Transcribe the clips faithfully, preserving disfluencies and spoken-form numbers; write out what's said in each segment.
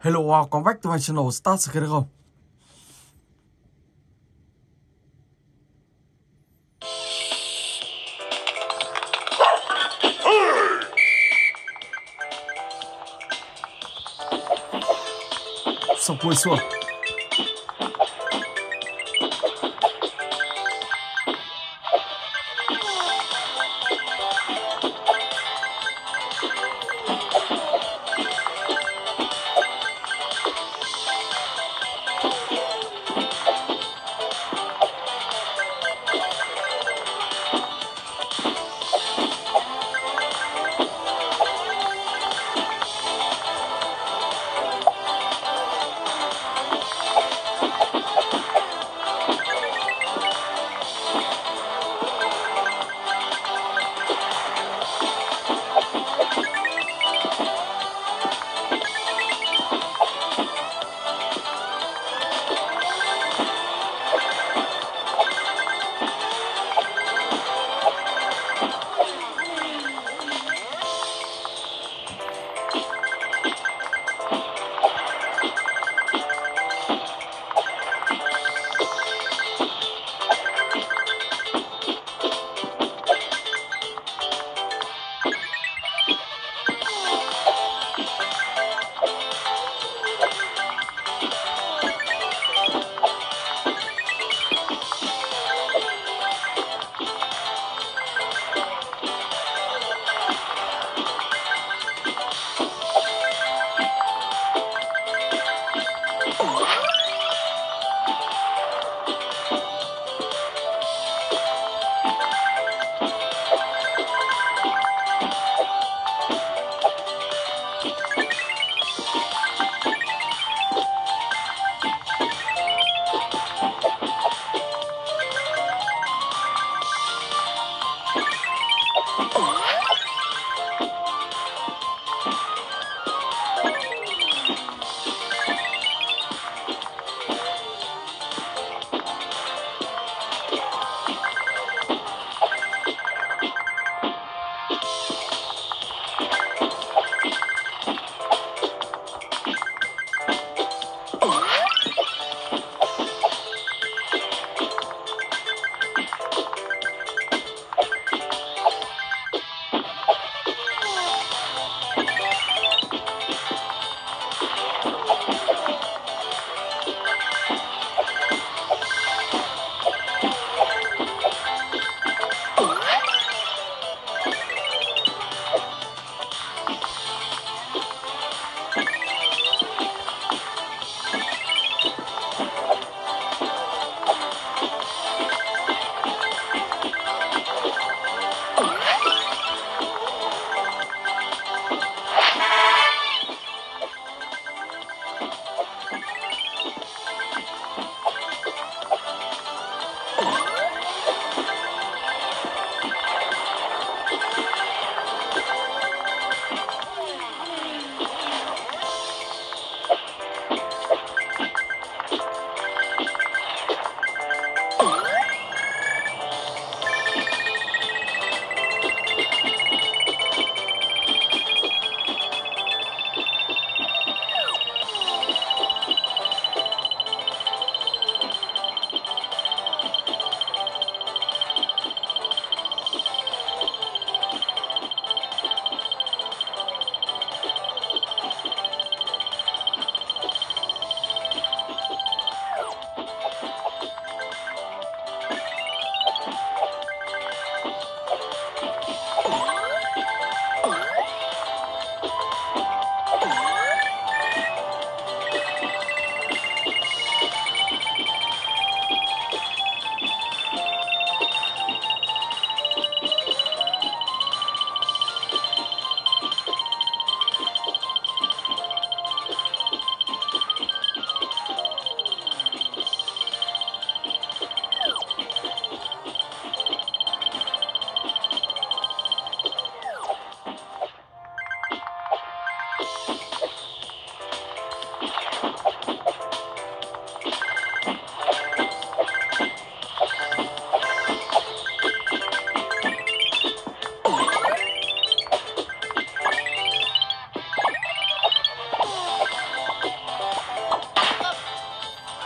Hello, welcome back to my channel. Start scary không? Só põe sua.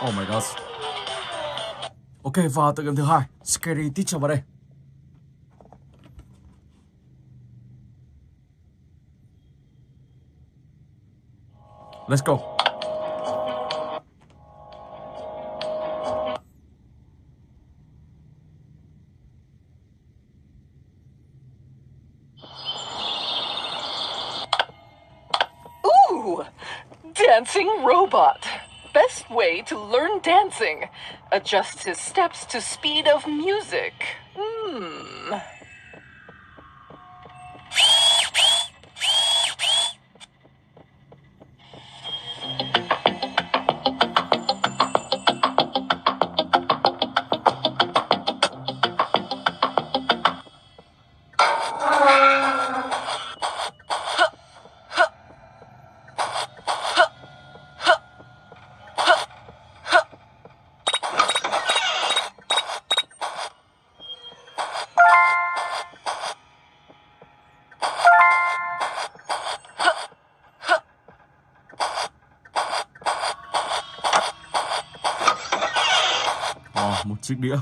Oh my god. Ok, vào tựa game thứ hai, Scary Teacher vào đây. Let's go. Ooh, dancing robot. Best way to learn dancing. Adjust his steps to speed of music. Hmm. Một chiếc đĩa.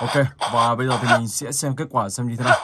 Ok, và bây giờ thì mình sẽ xem kết quả xem như thế nào.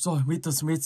Rồi, Mr Meat.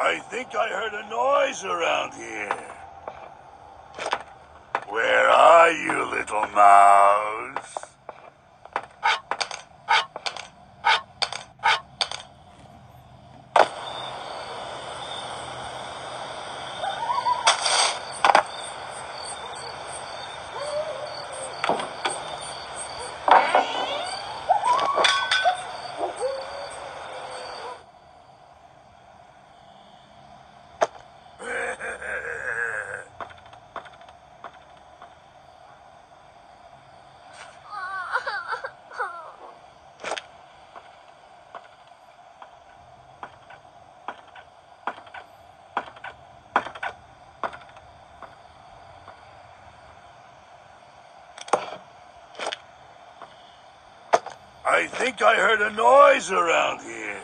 I think I heard a noise around here. Where are you, little mouse? I think I heard a noise around here.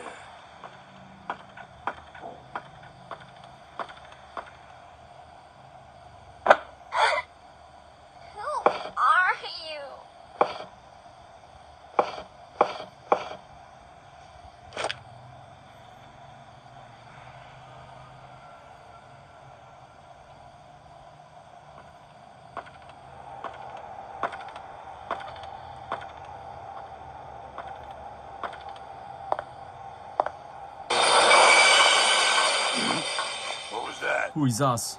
Who is us?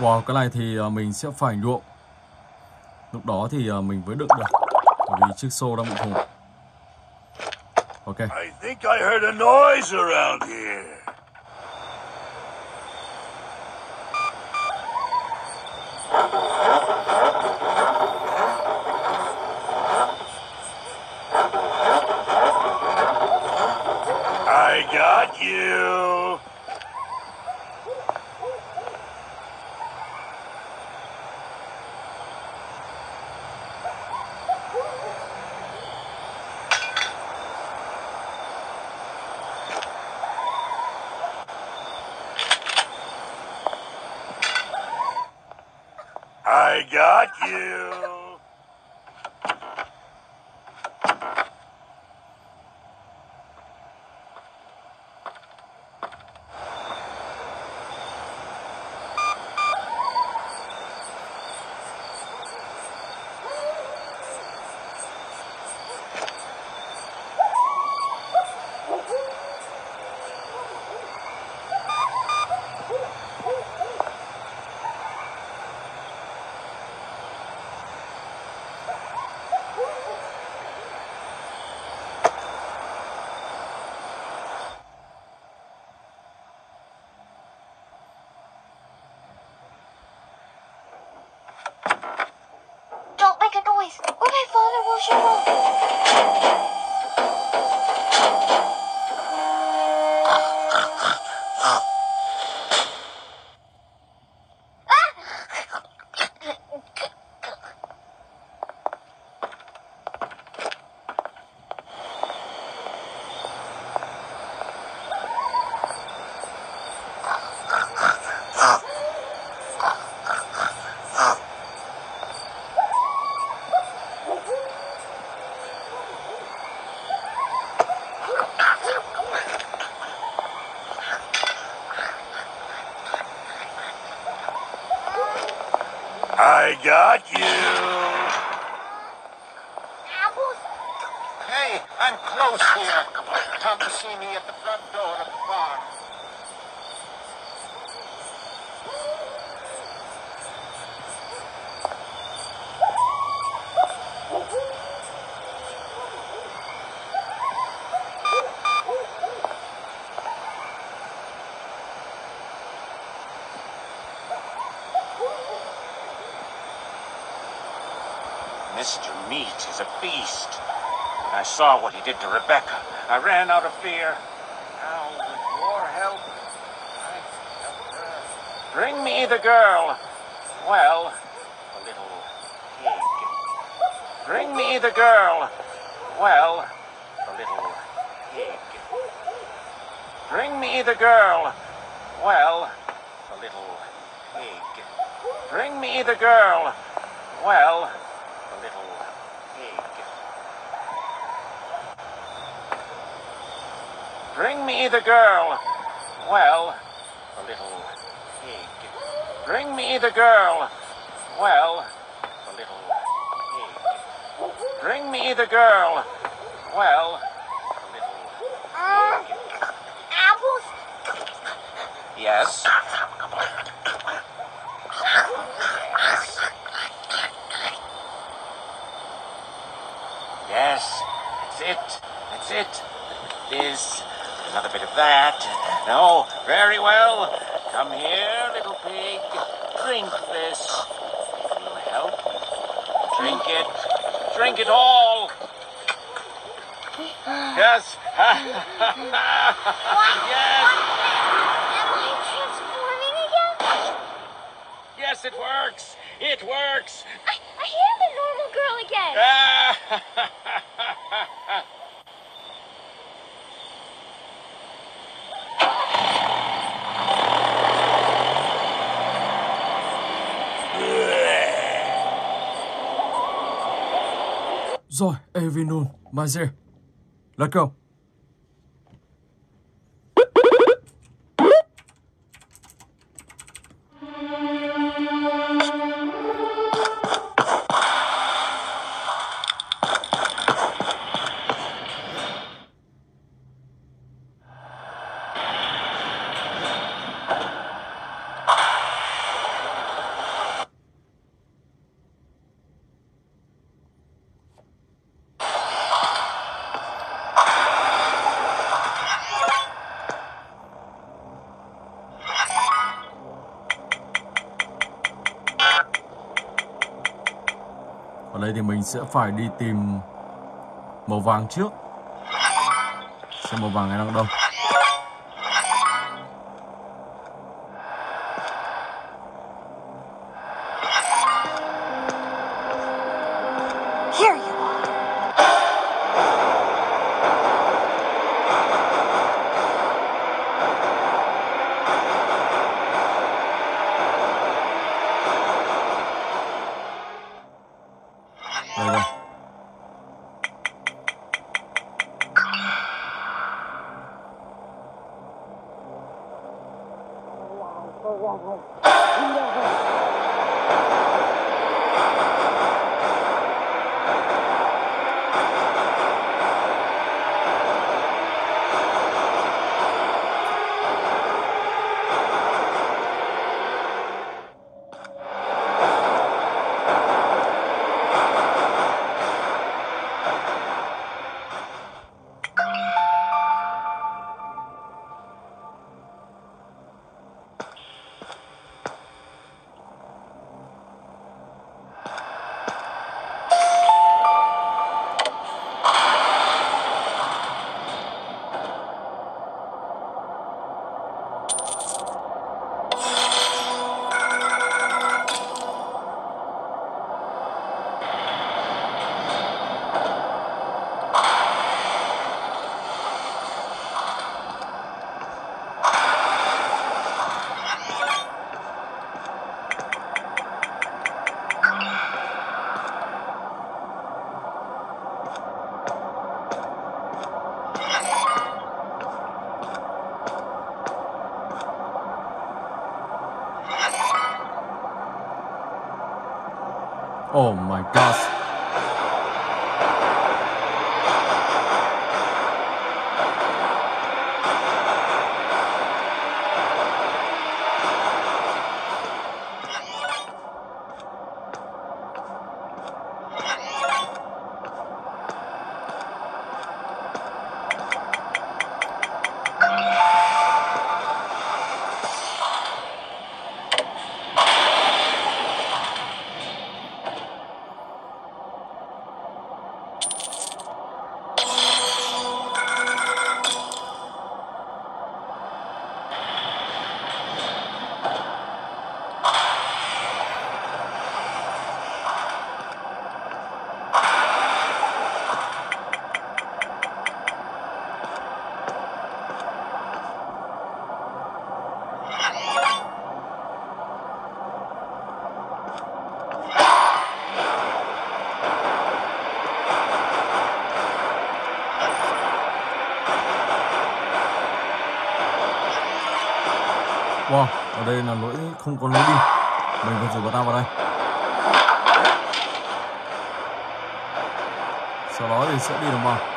Wow, cái này thì mình sẽ phải nhuộm. Lúc đó thì mình mới đựng được, bởi vì chiếc xô đang bị thủng. Ok. I think I heard a noise around here. I got you. I got you. Hey, I'm close here. Come to see me at the front door of the barn. Mister Meat is a beast. When I saw what he did to Rebecca, I ran out of fear. Now, with your help, I can help her. Bring me the girl. Well, the little pig. Bring me the girl. Well, the little pig. Bring me the girl. Well, the little pig. Bring me the girl. Well, the little pig. Bring me the girl. Well, the little pig. Bring me the girl. Well, the little pig. Bring me the girl. Well, the little pig. Apples? Yes. Yes, that's it, that's it. This, another bit of that. No, very well. Come here, little pig. Drink this. Will you help? Drink it. Drink it all. Yes. Yes. Am I transforming again? Yes, it works. It works. I, I am a normal girl again. Ah. Rồi, Evinun, Maze, let go. Ở đây thì mình sẽ phải đi tìm màu vàng trước. Xem màu vàng này đang đâu. Oh my gosh. Wow, ở đây là lỗi không có lối đi. Mình vừa rồi bật ra vào đây. Sau đó thì sẽ đi đồng bằng.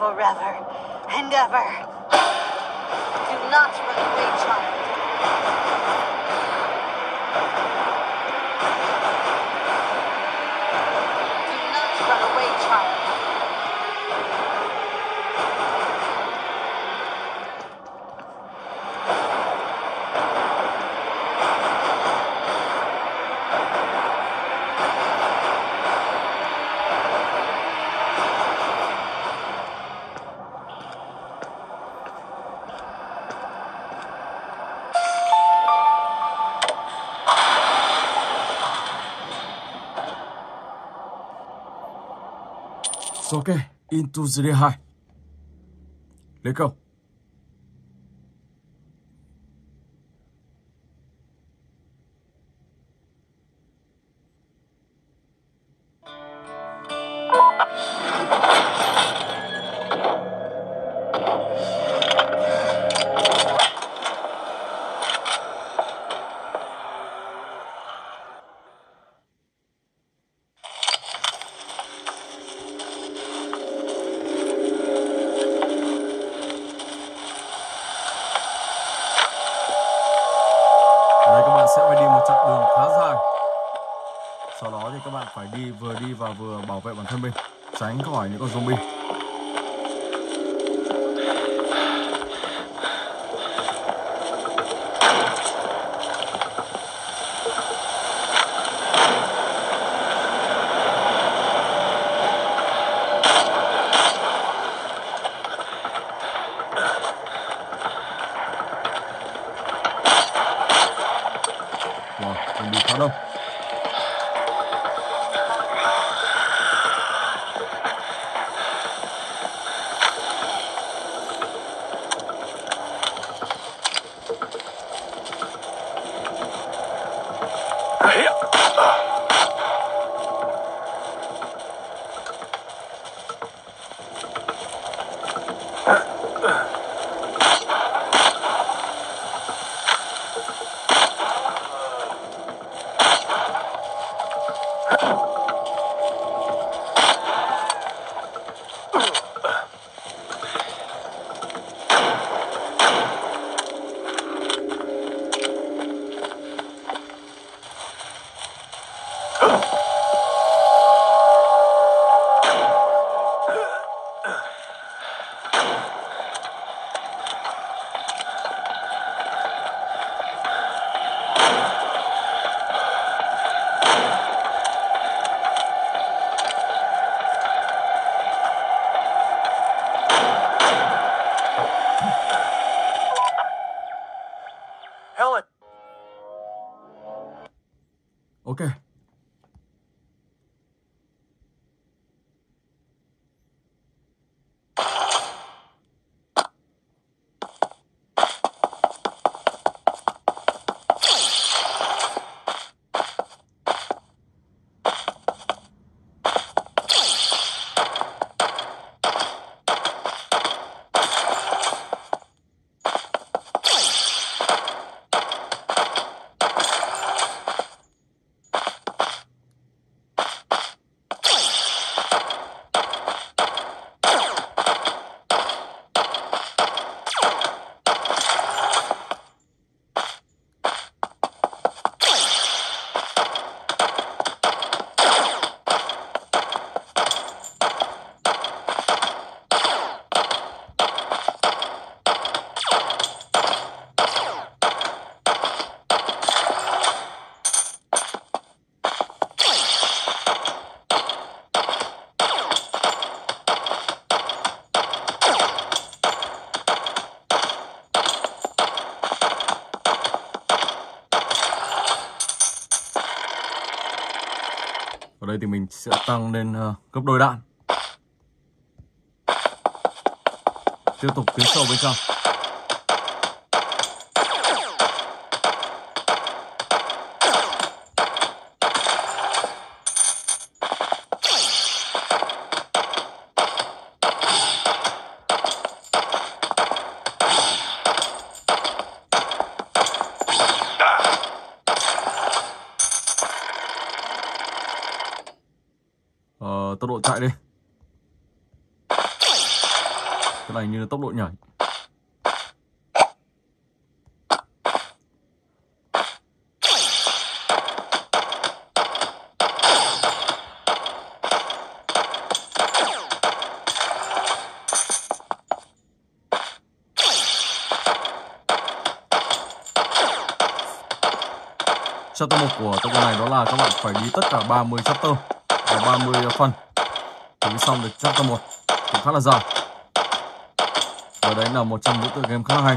Forever and ever. Do not run away, child. Do not run away, child. Ok, Into the Dead hai. Lấy câu. Sau đó thì các bạn phải đi vừa đi và vừa bảo vệ bản thân mình, tránh khỏi những con zombie. Wow, zombie khá đông. đây thì mình sẽ tăng lên gấp đôi đạn. Tiếp tục tiến sâu bên trong. Tốc độ chạy đi. Cái này như là tốc độ nhảy. Chapter một của tập này đó là các bạn phải đi tất cả ba mươi chapter và ba mươi phần. Mới xong được chapter một cũng khá là dài. Và đấy là một trong những tựa game khá là hay.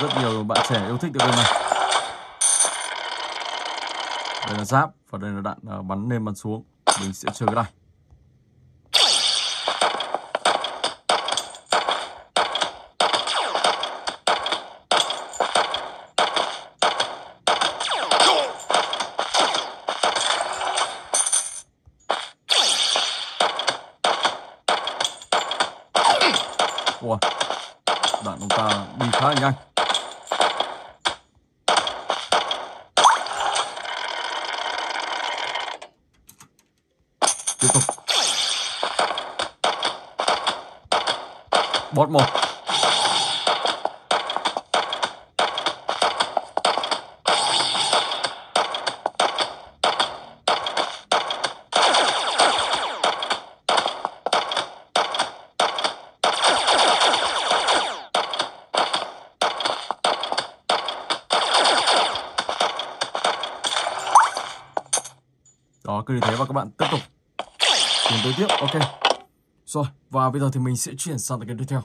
Rất nhiều bạn trẻ yêu thích tựa game này. Đây là giáp và đây là đạn bắn lên bắn xuống. Mình sẽ chơi cái này. Wow. Đạn ông ta đi khá là nhanh. Tiếp tục. Bot một. Đó, cứ như thế và các bạn tiếp tục tiến tới tiếp, ok. Rồi, và bây giờ thì mình sẽ chuyển sang cái tiếp theo.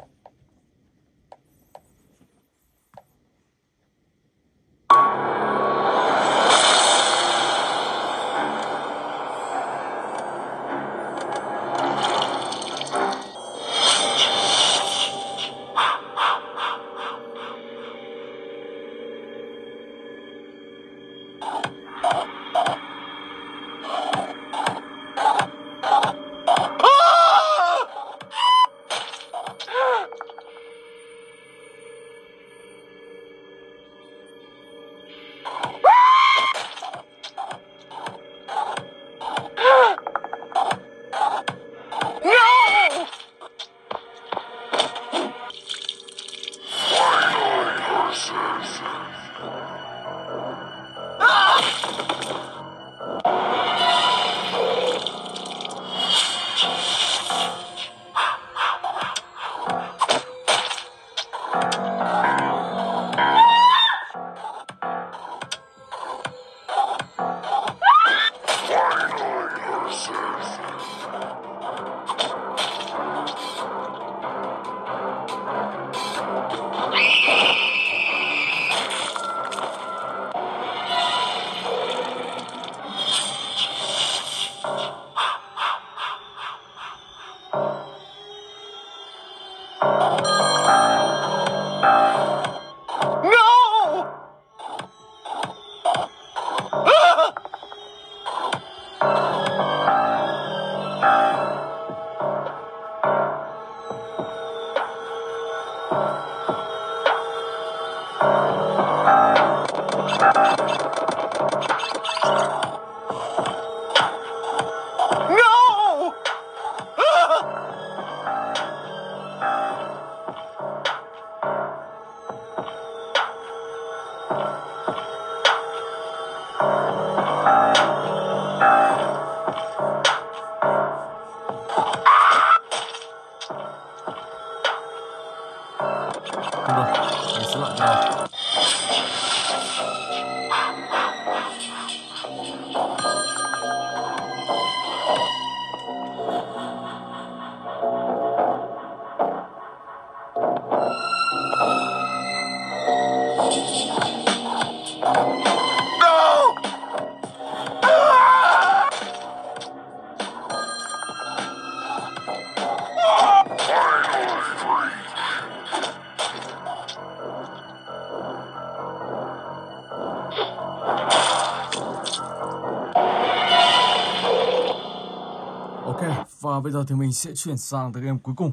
Ok, và bây giờ thì mình sẽ chuyển sang tới game cuối cùng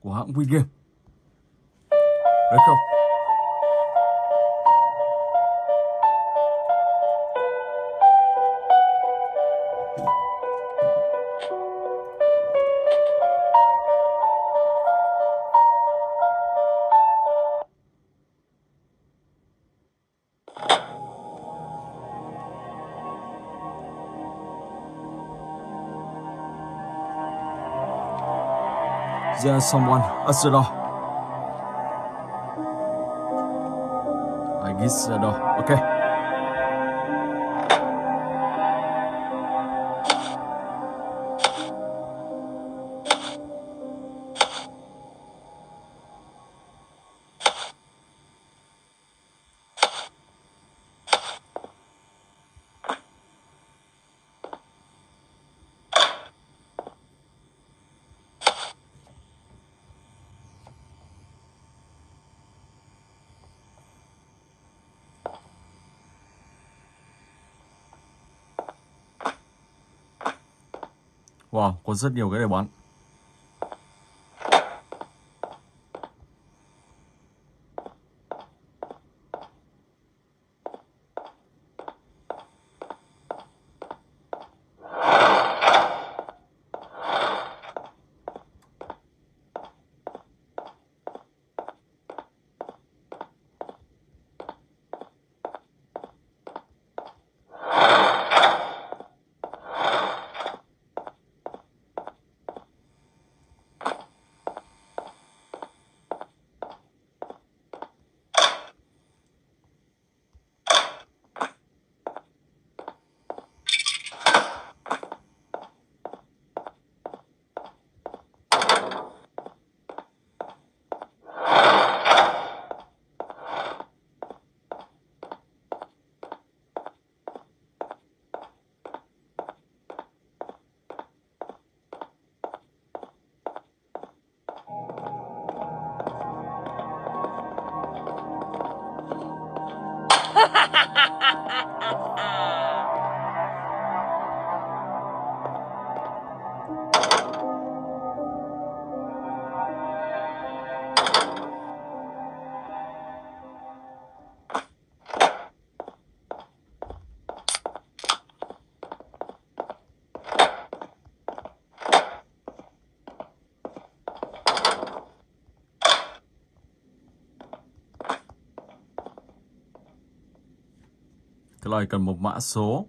của hãng Win Game. Đấy không? There's someone at the door. I guess the door. Okay. Wow, có rất nhiều cái để bán. Cái này cần một mã số.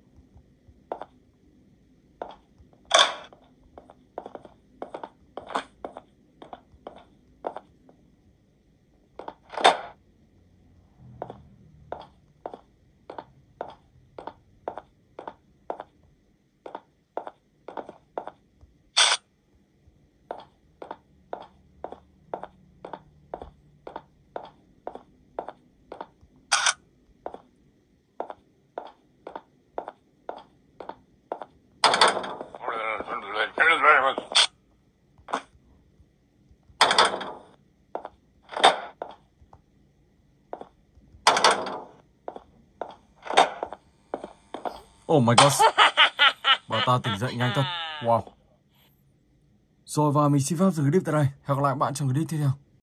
Oh my gosh, bà ta tỉnh dậy nhanh thật. Wow. Rồi và mình xin phép dừng clip tại đây. Hẹn gặp lại các bạn trong clip tiếp theo.